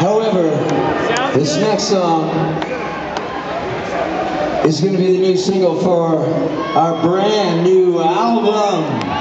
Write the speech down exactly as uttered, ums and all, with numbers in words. However, this next song is going to be the new single for our brand new album.